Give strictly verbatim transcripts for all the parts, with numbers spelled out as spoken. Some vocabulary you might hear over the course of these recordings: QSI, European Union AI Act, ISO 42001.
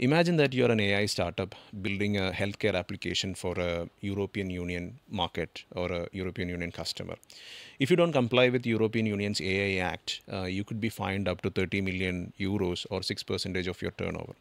Imagine that you're an A I startup building a healthcare application for a European Union market or a European Union customer. If you don't comply with European Union's A I Act, uh, you could be fined up to thirty million euros or six percent of your turnover.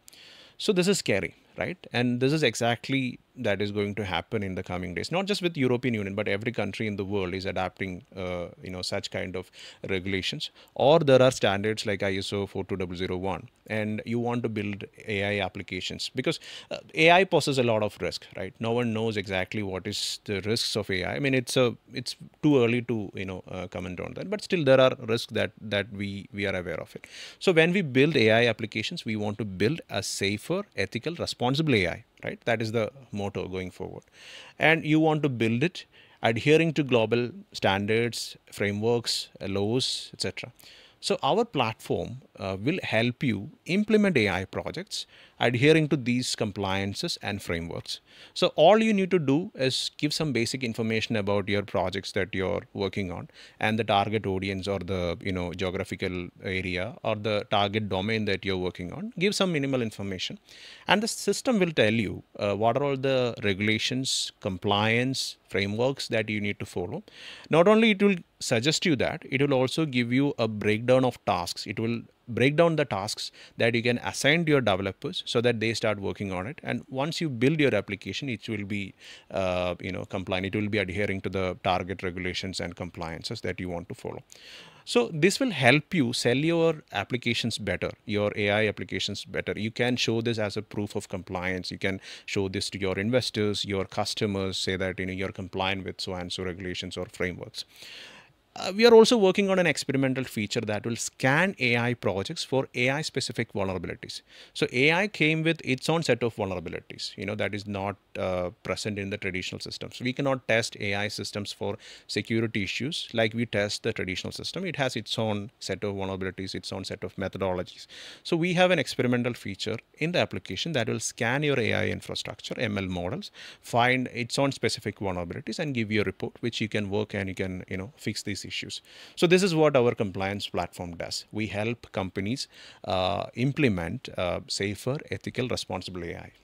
So this is scary, right? And this is exactly that is going to happen in the coming days, not just with European Union, but every country in the world is adapting, uh, you know, such kind of regulations. Or there are standards like I S O four two zero zero one, and you want to build A I applications because uh, A I poses a lot of risk, right? No one knows exactly what is the risks of A I. I mean, it's a, it's too early to, you know, uh, comment on that, but still there are risks that that we we are aware of it. So when we build A I applications, we want to build a safer, ethical, responsible Responsible A I, right? That is the motto going forward. And you want to build it adhering to global standards, frameworks, laws, et cetera. So our platform uh, will help you implement A I projects adhering to these compliances and frameworks. So all you need to do is give some basic information about your projects that you're working on and the target audience or the, you know, geographical area or the target domain that you're working on. Give some minimal information and the system will tell you uh, what are all the regulations, compliance, frameworks that you need to follow. Not only it will suggest you that, it will also give you a breakdown of tasks. It will break down the tasks that you can assign to your developers so that they start working on it. And once you build your application, it will be, uh, you know, compliant. It will be adhering to the target regulations and compliances that you want to follow. So this will help you sell your applications better, your A I applications better. You can show this as a proof of compliance. You can show this to your investors, your customers, say that, you know, you're compliant with so-and-so regulations or frameworks. Uh, we are also working on an experimental feature that will scan A I projects for A I specific vulnerabilities. So A I came with its own set of vulnerabilities, you know, that is not uh, present in the traditional systems. We cannot test A I systems for security issues like we test the traditional system. It has its own set of vulnerabilities, its own set of methodologies. So we have an experimental feature in the application that will scan your A I infrastructure, M L models, find its own specific vulnerabilities and give you a report which you can work and you can, you know, fix these issues. So this is what our compliance platform does. We help companies uh, implement uh, safer, ethical, responsible A I.